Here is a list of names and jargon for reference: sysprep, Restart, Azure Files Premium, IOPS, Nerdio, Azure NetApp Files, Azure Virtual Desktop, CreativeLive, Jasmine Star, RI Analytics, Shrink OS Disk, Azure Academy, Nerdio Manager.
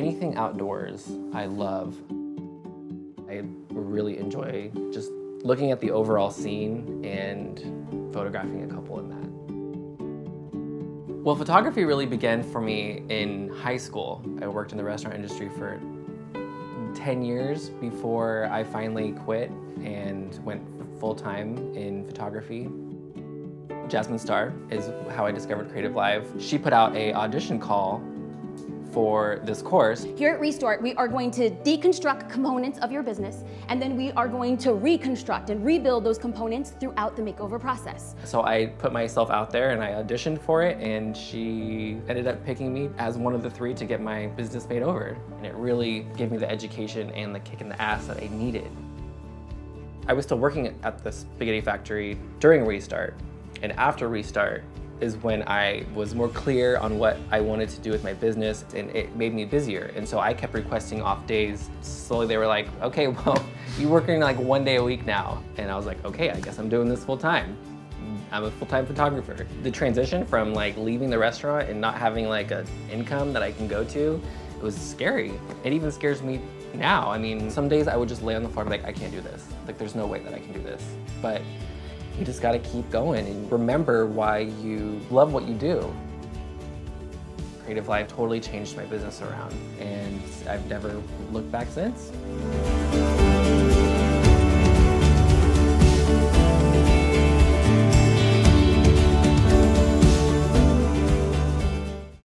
anything outdoors I love. I really enjoy just looking at the overall scene and photographing a couple in that. Well, photography really began for me in high school. I worked in the restaurant industry for 10 years before I finally quit and went full-time in photography. Jasmine Star is how I discovered CreativeLive. She put out an audition call for this course. Here at Restart, we are going to deconstruct components of your business, and then we are going to reconstruct and rebuild those components throughout the makeover process. So I put myself out there and I auditioned for it, and she ended up picking me as one of the three to get my business made over. And it really gave me the education and the kick in the ass that I needed. I was still working at the spaghetti factory during Restart, and after Restart is when I was more clear on what I wanted to do with my business, and it made me busier. And so I kept requesting off days. Slowly they were like, okay, well, you're working like 1 day a week now. And I was like, okay, I guess I'm doing this full time. I'm a full-time photographer. The transition from like leaving the restaurant and not having like an income that I can go to, it was scary. It even scares me now. I mean, some days I would just lay on the floor and be like, I can't do this. Like, there's no way that I can do this. But you just gotta keep going and remember why you love what you do. CreativeLive totally changed my business around, and I've never looked back since.